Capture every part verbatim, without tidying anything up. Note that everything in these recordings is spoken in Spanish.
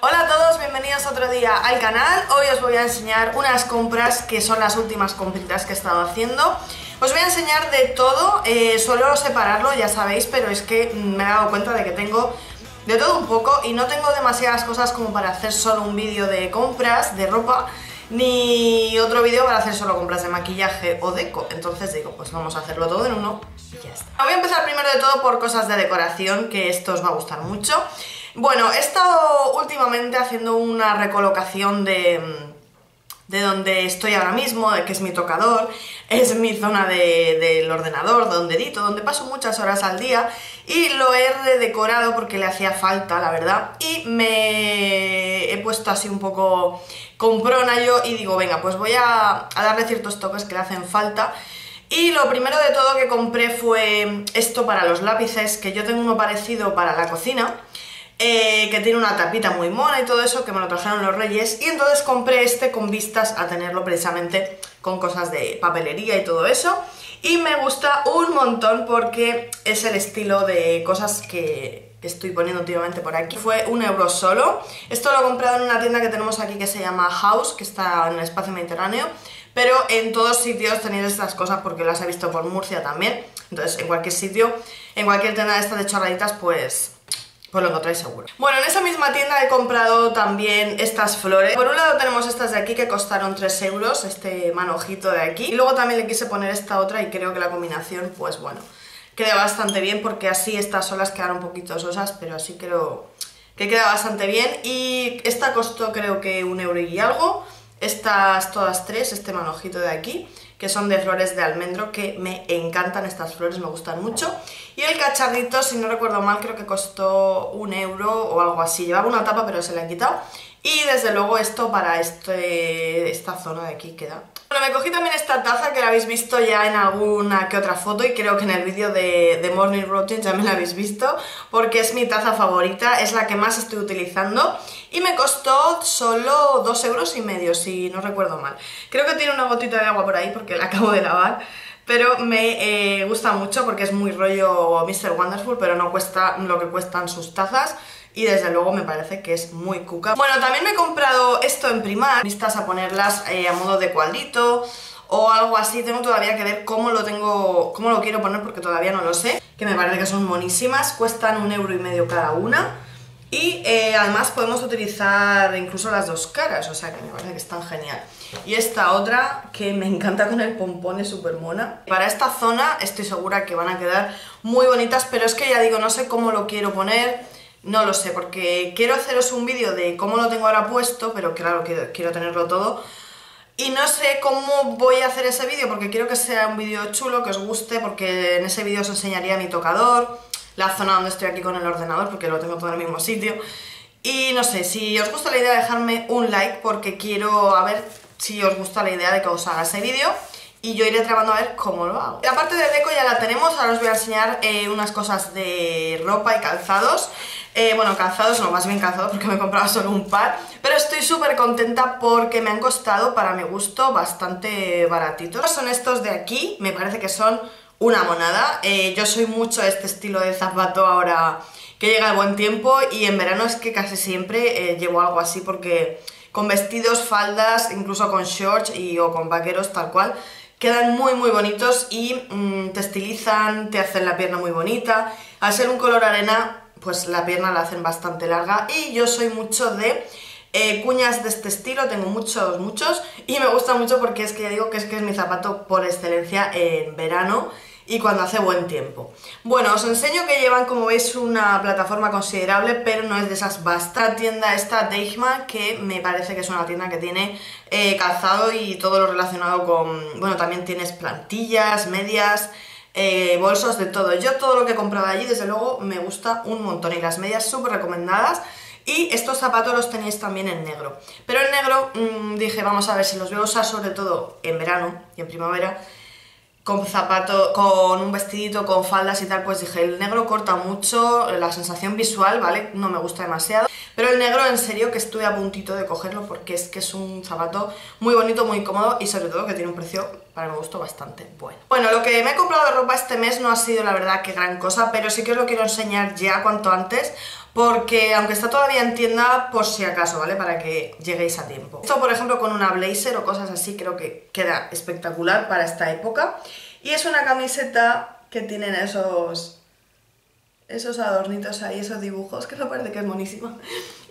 Hola a todos, bienvenidos otro día al canal. Hoy os voy a enseñar unas compras que son las últimas compritas que he estado haciendo. Os voy a enseñar de todo, eh, suelo separarlo, ya sabéis, pero es que me he dado cuenta de que tengo de todo un poco y no tengo demasiadas cosas como para hacer solo un vídeo de compras de ropa, ni otro vídeo para hacer solo compras de maquillaje o deco. Entonces digo, pues vamos a hacerlo todo en uno y ya está. Voy a empezar primero de todo por cosas de decoración, que esto os va a gustar mucho. Bueno, he estado últimamente haciendo una recolocación de, de donde estoy ahora mismo, que es mi tocador, es mi zona de, del ordenador, donde edito, donde paso muchas horas al día, y lo he redecorado porque le hacía falta, la verdad, y me he puesto así un poco comprona yo y digo, venga, pues voy a, a darle ciertos toques que le hacen falta. Y lo primero de todo que compré fue esto para los lápices, que yo tengo uno parecido para la cocina, Eh, que tiene una tapita muy mona y todo eso, que me lo trajeron los Reyes, y entonces compré este con vistas a tenerlo precisamente con cosas de papelería y todo eso, y me gusta un montón porque es el estilo de cosas que estoy poniendo últimamente por aquí. Fue un euro solo, esto lo he comprado en una tienda que tenemos aquí que se llama House, que está en el espacio mediterráneo, pero en todos sitios tenéis estas cosas porque las he visto por Murcia también, entonces en cualquier sitio, en cualquier tienda de estas de chorraditas, pues... pues lo encontráis seguro. Bueno, en esa misma tienda he comprado también estas flores. Por un lado tenemos estas de aquí que costaron tres euros, este manojito de aquí. Y luego también le quise poner esta otra y creo que la combinación, pues bueno, queda bastante bien porque así estas solas quedaron un poquito sosas, pero así creo que queda bastante bien. Y esta costó creo que un euro y algo. Estas todas tres, este manojito de aquí, que son de flores de almendro, que me encantan estas flores, me gustan mucho. Y el cacharrito, si no recuerdo mal, creo que costó un euro o algo así. Llevaba una tapa pero se la he quitado. Y desde luego esto para este, esta zona de aquí queda. Bueno, me cogí también esta taza que la habéis visto ya en alguna que otra foto, y creo que en el vídeo de, de Morning Routine ya me la habéis visto, porque es mi taza favorita, es la que más estoy utilizando, y me costó solo dos euros y medio, si no recuerdo mal. Creo que tiene una gotita de agua por ahí porque la acabo de lavar, pero me eh, gusta mucho porque es muy rollo mister Wonderful, pero no cuesta lo que cuestan sus tazas. Y desde luego me parece que es muy cuca. Bueno, también me he comprado esto en Primark, vistas a ponerlas eh, a modo de cuadrito o algo así. Tengo todavía que ver cómo lo tengo, cómo lo quiero poner porque todavía no lo sé. Que me parece que son monísimas, cuestan un euro y medio cada una. Y eh, además podemos utilizar incluso las dos caras, o sea que me parece que están genial. Y esta otra que me encanta con el pompón, es súper mona. Para esta zona estoy segura que van a quedar muy bonitas, pero es que ya digo, no sé cómo lo quiero poner. No lo sé, porque quiero haceros un vídeo de cómo lo tengo ahora puesto, pero claro, quiero, quiero tenerlo todo. Y no sé cómo voy a hacer ese vídeo, porque quiero que sea un vídeo chulo, que os guste, porque en ese vídeo os enseñaría mi tocador, la zona donde estoy aquí con el ordenador, porque lo tengo todo en el mismo sitio. Y no sé, si os gusta la idea, dejadme un like, porque quiero a ver si os gusta la idea de que os haga ese vídeo. Y yo iré trabajando a ver cómo lo hago. La parte de deco ya la tenemos, ahora os voy a enseñar eh, unas cosas de ropa y calzados. Eh, bueno, calzados no, más bien calzados porque me he comprado solo un par, pero estoy súper contenta porque me han costado, para mi gusto, bastante baratitos. Son estos de aquí, me parece que son una monada. Eh, yo soy mucho de este estilo de zapato ahora que llega el buen tiempo, y en verano es que casi siempre eh, llevo algo así porque con vestidos, faldas, incluso con shorts y, o con vaqueros tal cual, quedan muy muy bonitos y mmm, te estilizan, te hacen la pierna muy bonita. Al ser un color arena, pues la pierna la hacen bastante larga, y yo soy mucho de eh, cuñas de este estilo, tengo muchos, muchos, y me gusta mucho porque es que ya digo que es que es mi zapato por excelencia en verano y cuando hace buen tiempo. Bueno, os enseño que llevan, como veis, una plataforma considerable, pero no es de esas vastas. La tienda esta, Daisma, que me parece que es una tienda que tiene eh, calzado y todo lo relacionado con... Bueno, también tienes plantillas, medias, eh, bolsos, de todo. Yo todo lo que he comprado allí, desde luego, me gusta un montón, y las medias súper recomendadas. Y estos zapatos los tenéis también en negro. Pero en negro mmm, dije, vamos a ver si los voy a usar sobre todo en verano y en primavera, con zapato, con un vestidito, con faldas y tal, pues dije, el negro corta mucho la sensación visual, ¿vale? No me gusta demasiado, pero el negro en serio que estuve a puntito de cogerlo porque es que es un zapato muy bonito, muy cómodo y sobre todo que tiene un precio, para mi gusto, bastante bueno. Bueno, lo que me he comprado de ropa este mes no ha sido, la verdad, que gran cosa, pero sí que os lo quiero enseñar ya cuanto antes, porque aunque está todavía en tienda, por si acaso, ¿vale? Para que lleguéis a tiempo. Esto, por ejemplo, con una blazer o cosas así, creo que queda espectacular para esta época. Y es una camiseta que tienen esos, esos adornitos ahí, esos dibujos, que me parece que es monísima.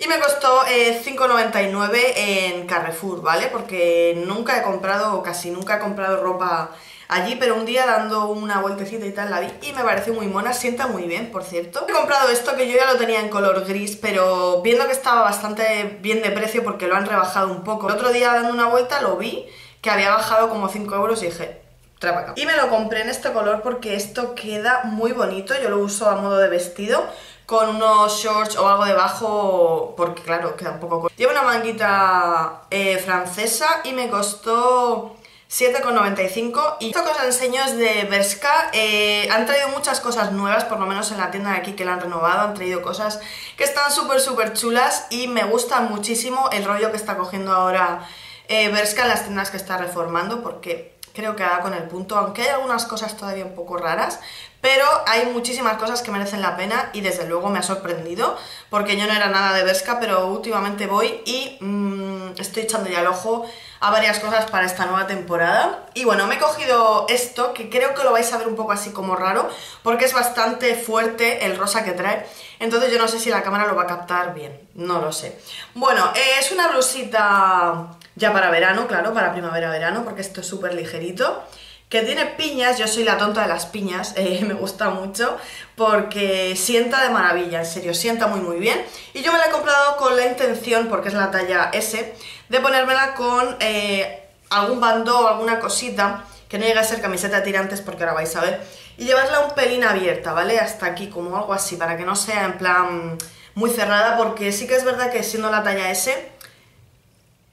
Y me costó eh, cinco noventa y nueve en Carrefour, ¿vale? Porque nunca he comprado, o casi nunca he comprado ropa allí, pero un día dando una vueltecita y tal la vi y me pareció muy mona, sienta muy bien, por cierto. He comprado esto que yo ya lo tenía en color gris, pero viendo que estaba bastante bien de precio porque lo han rebajado un poco. El otro día dando una vuelta lo vi que había bajado como cinco euros y dije, trae para acá. Y me lo compré en este color porque esto queda muy bonito, yo lo uso a modo de vestido, con unos shorts o algo debajo, porque claro, queda un poco corto. Lleva una manguita eh, francesa y me costó siete noventa y cinco. Y esto que os enseño es de Bershka. eh, Han traído muchas cosas nuevas, por lo menos en la tienda de aquí que la han renovado. Han traído cosas que están súper súper chulas y me gusta muchísimo el rollo que está cogiendo ahora eh, Bershka en las tiendas que está reformando, porque creo que da con el punto, aunque hay algunas cosas todavía un poco raras, pero hay muchísimas cosas que merecen la pena y desde luego me ha sorprendido, porque yo no era nada de Bershka, pero últimamente voy y mmm, estoy echando ya el ojo a varias cosas para esta nueva temporada. Y bueno, me he cogido esto, que creo que lo vais a ver un poco así como raro, porque es bastante fuerte el rosa que trae, entonces yo no sé si la cámara lo va a captar bien, no lo sé. Bueno, eh, es una blusita ya para verano, claro, para primavera-verano, porque esto es súper ligerito, que tiene piñas. Yo soy la tonta de las piñas, eh, me gusta mucho porque sienta de maravilla, en serio, sienta muy muy bien. Y yo me la he comprado con la intención, porque es la talla S, de ponérmela con eh, algún bandó o alguna cosita que no llegue a ser camiseta de tirantes, porque ahora vais a ver, y llevarla un pelín abierta, ¿vale? Hasta aquí, como algo así, para que no sea en plan muy cerrada, porque sí que es verdad que siendo la talla S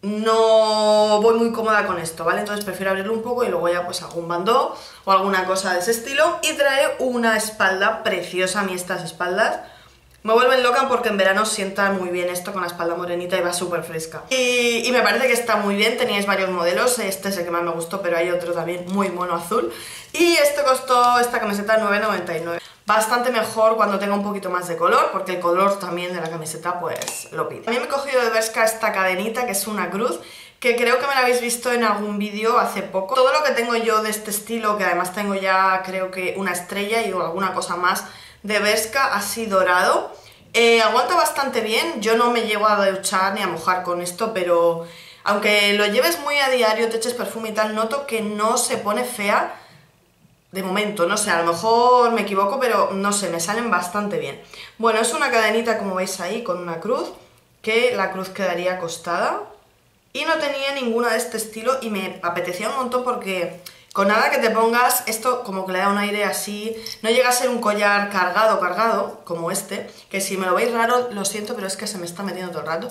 no voy muy cómoda con esto, ¿vale? Entonces prefiero abrirlo un poco y luego ya pues algún bandó o alguna cosa de ese estilo. Y trae una espalda preciosa. A mí estas espaldas me vuelven loca, porque en verano sienta muy bien esto con la espalda morenita y va súper fresca. Y, y me parece que está muy bien. Teníais varios modelos, este es el que más me gustó, pero hay otro también muy mono azul. Y esto costó, esta camiseta, nueve noventa y nueve. Bastante mejor cuando tenga un poquito más de color, porque el color también de la camiseta pues lo pide. También me he cogido de Bershka esta cadenita, que es una cruz, que creo que me la habéis visto en algún vídeo hace poco. Todo lo que tengo yo de este estilo, que además tengo ya creo que una estrella y alguna cosa más de Bershka así dorado, eh, aguanta bastante bien. Yo no me llego a duchar ni a mojar con esto, pero aunque lo lleves muy a diario, te eches perfume y tal, noto que no se pone fea. De momento, no sé, a lo mejor me equivoco, pero no sé, me salen bastante bien. Bueno, es una cadenita, como veis ahí, con una cruz, que la cruz quedaría acostada. Y no tenía ninguna de este estilo y me apetecía un montón, porque con nada que te pongas, esto como que le da un aire así. No llega a ser un collar cargado, cargado, como este, que si me lo veis raro, lo siento, pero es que se me está metiendo todo el rato.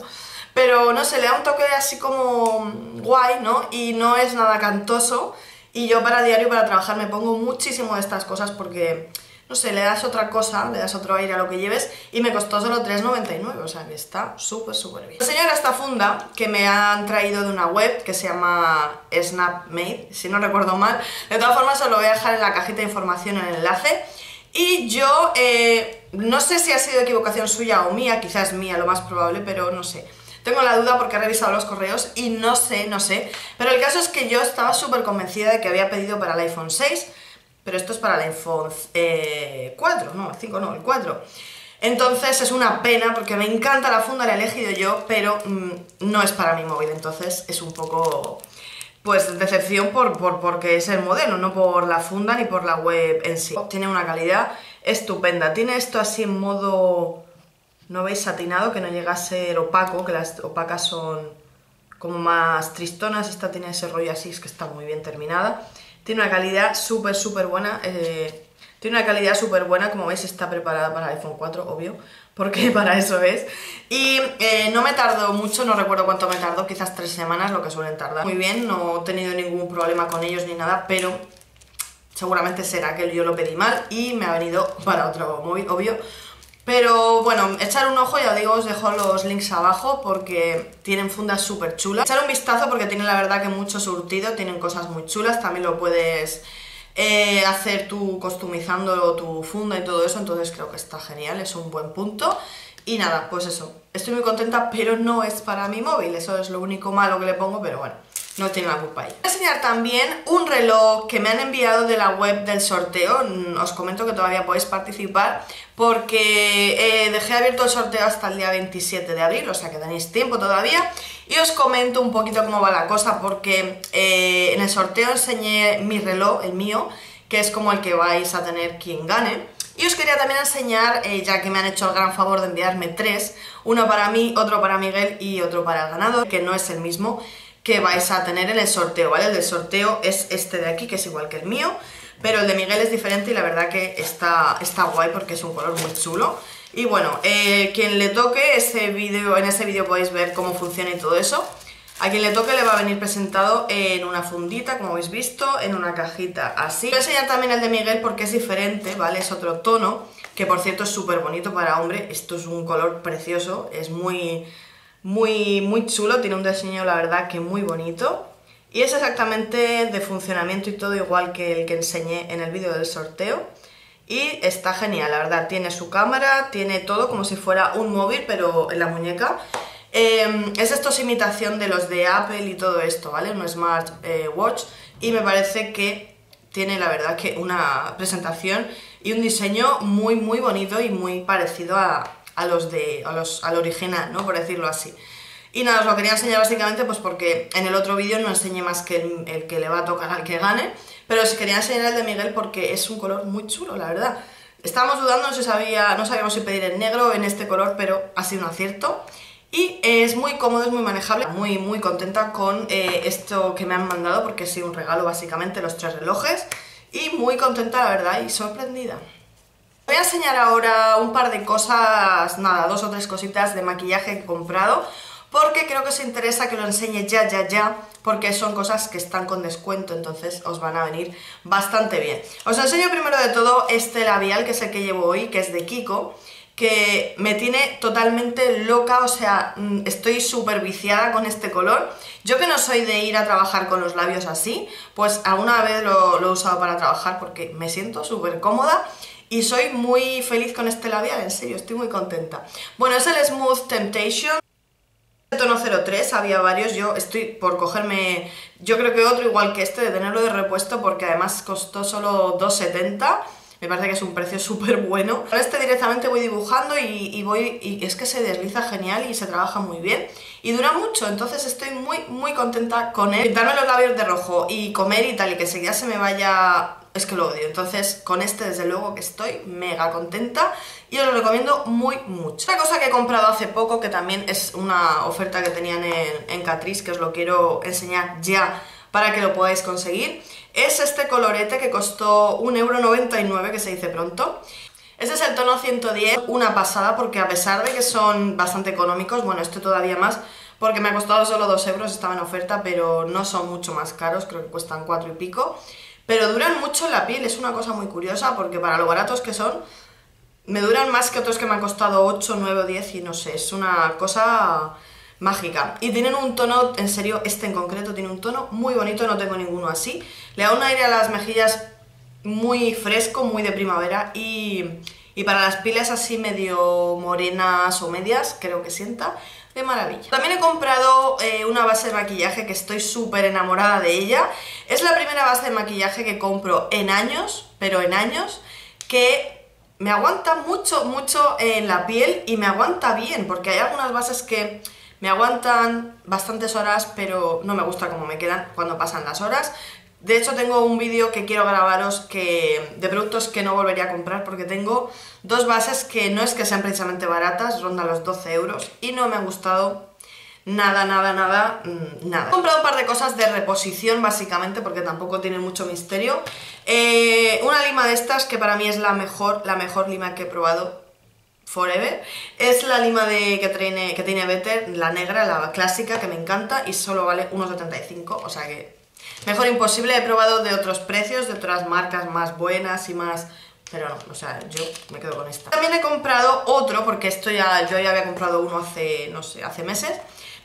Pero no sé, le da un toque así como guay, ¿no? Y no es nada cantoso. Y yo para diario, para trabajar, me pongo muchísimo de estas cosas porque, no sé, le das otra cosa, le das otro aire a lo que lleves. Y me costó solo tres noventa y nueve, o sea que está súper súper bien. Enseñar esta funda que me han traído de una web que se llama Snapmade, si no recuerdo mal. De todas formas os lo voy a dejar en la cajita de información en el enlace. Y yo, eh, no sé si ha sido equivocación suya o mía, quizás mía lo más probable, pero no sé. Tengo la duda porque he revisado los correos y no sé, no sé. Pero el caso es que yo estaba súper convencida de que había pedido para el iPhone seis, pero esto es para el iPhone eh, cuatro, no, el cinco no, el cuatro. Entonces es una pena porque me encanta la funda, la he elegido yo, pero mmm, no es para mi móvil. Entonces es un poco, pues, decepción por, por, porque es el modelo, no por la funda ni por la web en sí. Tiene una calidad estupenda. Tiene esto así en modo, no veis, satinado, que no llega a ser opaco, que las opacas son como más tristonas. Esta tiene ese rollo así, es que está muy bien terminada. Tiene una calidad súper súper buena, eh, tiene una calidad súper buena, como veis está preparada para el iPhone cuatro, obvio, porque para eso es. Y eh, no me tardó mucho, no recuerdo cuánto me tardó, quizás tres semanas, lo que suelen tardar. Muy bien, no he tenido ningún problema con ellos ni nada, pero seguramente será que yo lo pedí mal y me ha venido para otro móvil, obvio. Pero bueno, echar un ojo, ya os digo, os dejo los links abajo porque tienen fundas súper chulas. Echar un vistazo porque tienen la verdad que mucho surtido, tienen cosas muy chulas. También lo puedes eh, hacer tú customizando tu funda y todo eso, entonces creo que está genial, es un buen punto. Y nada, pues eso, estoy muy contenta, pero no es para mi móvil, eso es lo único malo que le pongo, pero bueno, no tiene la culpa ella. Voy a enseñar también un reloj que me han enviado de la web del sorteo. Os comento que todavía podéis participar porque eh, dejé abierto el sorteo hasta el día veintisiete de abril, o sea que tenéis tiempo todavía. Y os comento un poquito cómo va la cosa porque eh, en el sorteo enseñé mi reloj, el mío, que es como el que vais a tener quien gane. Y os quería también enseñar, eh, ya que me han hecho el gran favor de enviarme tres, uno para mí, otro para Miguel y otro para el ganador, que no es el mismo que vais a tener en el sorteo, ¿vale? El del sorteo es este de aquí, que es igual que el mío, pero el de Miguel es diferente y la verdad que está, está guay porque es un color muy chulo. Y bueno, eh, quien le toque ese vídeo, en ese vídeo podéis ver cómo funciona y todo eso. A quien le toque le va a venir presentado en una fundita, como habéis visto, en una cajita así. Voy a enseñar también el de Miguel porque es diferente, ¿vale? Es otro tono, que por cierto es súper bonito para hombre. Esto es un color precioso, es muy, muy, muy chulo, tiene un diseño la verdad que muy bonito. Y es exactamente de funcionamiento y todo igual que el que enseñé en el vídeo del sorteo. Y está genial, la verdad, tiene su cámara, tiene todo como si fuera un móvil, pero en la muñeca. Eh, es esto es imitación de los de Apple y todo esto, ¿vale? Un Smart eh, Watch, y me parece que tiene la verdad que una presentación y un diseño muy muy bonito y muy parecido a, a los de, a los, al original, ¿no? Por decirlo así. Y nada, os lo quería enseñar básicamente pues porque en el otro vídeo no enseñé más que el, el que le va a tocar al que gane, pero os quería enseñar el de Miguel porque es un color muy chulo, la verdad. Estábamos dudando, no, se sabía, no sabíamos si pedir en negro o en este color, pero ha sido un acierto. Y es muy cómodo, es muy manejable, muy muy contenta con eh, esto que me han mandado porque ha sido un regalo básicamente, los tres relojes, y muy contenta la verdad y sorprendida. Voy a enseñar ahora un par de cosas, nada, dos o tres cositas de maquillaje que he comprado porque creo que os interesa que lo enseñe ya, ya, ya, porque son cosas que están con descuento, entonces os van a venir bastante bien. Os enseño primero de todo este labial que es el que llevo hoy, que es de Kiko, que me tiene totalmente loca, o sea, estoy súper viciada con este color. Yo que no soy de ir a trabajar con los labios así, pues alguna vez lo, lo he usado para trabajar porque me siento súper cómoda y soy muy feliz con este labial, en serio, estoy muy contenta. Bueno, es el Smooth Temptation, el tono cero tres, había varios, yo estoy por cogerme, yo creo que otro igual que este, de tenerlo de repuesto porque además costó solo dos setenta. Me parece que es un precio súper bueno. Con este directamente voy dibujando y, y voy y es que se desliza genial y se trabaja muy bien. Y dura mucho, entonces estoy muy, muy contenta con él. Pintarme los labios de rojo y comer y tal, y que enseguida se me vaya... Es que lo odio. Entonces con este desde luego que estoy mega contenta y os lo recomiendo muy mucho. Otra cosa que he comprado hace poco, que también es una oferta que tenían en, en Catrice, que os lo quiero enseñar ya para que lo podáis conseguir, es este colorete que costó un euro noventa y nueve, que se dice pronto. Este es el tono ciento diez, una pasada porque a pesar de que son bastante económicos, bueno, esto todavía más porque me ha costado solo dos euros, estaba en oferta, pero no son mucho más caros, creo que cuestan cuatro y pico, pero duran mucho en la piel, es una cosa muy curiosa porque para lo baratos que son, me duran más que otros que me han costado ocho, nueve o diez y no sé, es una cosa... mágica. Y tienen un tono, en serio, este en concreto tiene un tono muy bonito, no tengo ninguno así. Le da un aire a las mejillas muy fresco, muy de primavera y, y para las pieles así medio morenas o medias, creo que sienta de maravilla. También he comprado eh, una base de maquillaje que estoy súper enamorada de ella. Es la primera base de maquillaje que compro en años, pero en años, que... me aguanta mucho, mucho en la piel y me aguanta bien, porque hay algunas bases que me aguantan bastantes horas, pero no me gusta cómo me quedan cuando pasan las horas. De hecho, tengo un vídeo que quiero grabaros que, de productos que no volvería a comprar, porque tengo dos bases que no es que sean precisamente baratas, rondan los doce euros, y no me han gustado nada, nada, nada, nada. He comprado un par de cosas de reposición básicamente porque tampoco tienen mucho misterio. Eh, una lima de estas que para mí es la mejor, la mejor lima que he probado forever. Es la lima de, que, tiene, que tiene Better, la negra, la clásica, que me encanta y solo vale uno setenta y cinco, o sea que mejor imposible. He probado de otros precios, de otras marcas más buenas y más... pero no, o sea, yo me quedo con esta. También he comprado otro, porque esto ya, yo ya había comprado uno hace, no sé, hace meses.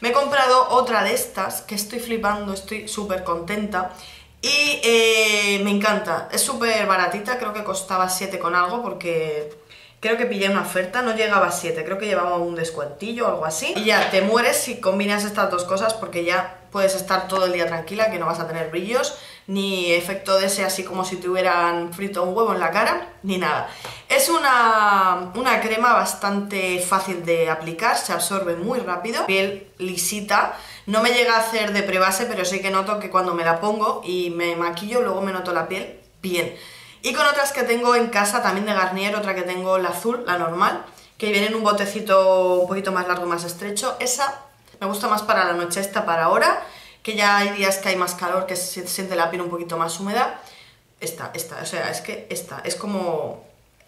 Me he comprado otra de estas, que estoy flipando, estoy súper contenta. Y eh, me encanta, es súper baratita, creo que costaba siete con algo, porque Creo que pillé una oferta, no llegaba a siete, creo que llevaba un descuentillo o algo así. Y ya te mueres si combinas estas dos cosas, porque ya puedes estar todo el día tranquila, que no vas a tener brillos, ni efecto de ese así como si te hubieran frito un huevo en la cara, ni nada. Es una, una crema bastante fácil de aplicar, se absorbe muy rápido, piel lisita. No me llega a hacer de prebase, pero sí que noto que cuando me la pongo y me maquillo, luego me noto la piel bien. Y con otras que tengo en casa, también de Garnier, otra que tengo, la azul, la normal, que viene en un botecito un poquito más largo, más estrecho. Esa me gusta más para la noche, esta para ahora, que ya hay días que hay más calor, que se siente la piel un poquito más húmeda. Esta, esta, o sea, es que esta es como...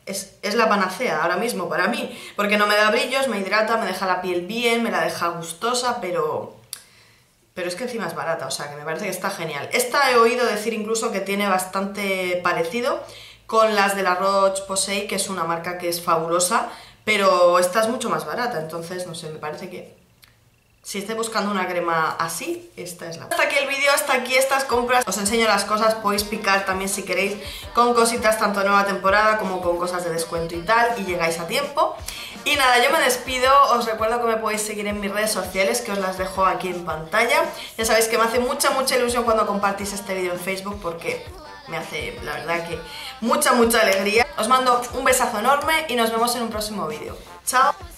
Es, es la panacea ahora mismo para mí, porque no me da brillos, me hidrata, me deja la piel bien, me la deja gustosa, pero... Pero es que encima es barata, o sea que me parece que está genial. Esta he oído decir incluso que tiene bastante parecido con las de la Roche-Posay, que es una marca que es fabulosa, pero esta es mucho más barata, entonces no sé, me parece que... Si estáis buscando una crema así, esta es la... Hasta aquí el vídeo, hasta aquí estas compras. Os enseño las cosas, podéis picar también si queréis con cositas tanto de nueva temporada como con cosas de descuento y tal, y llegáis a tiempo. Y nada, yo me despido, os recuerdo que me podéis seguir en mis redes sociales, que os las dejo aquí en pantalla. Ya sabéis que me hace mucha, mucha ilusión cuando compartís este vídeo en Facebook, porque me hace, la verdad, que mucha, mucha alegría. Os mando un besazo enorme y nos vemos en un próximo vídeo. ¡Chao!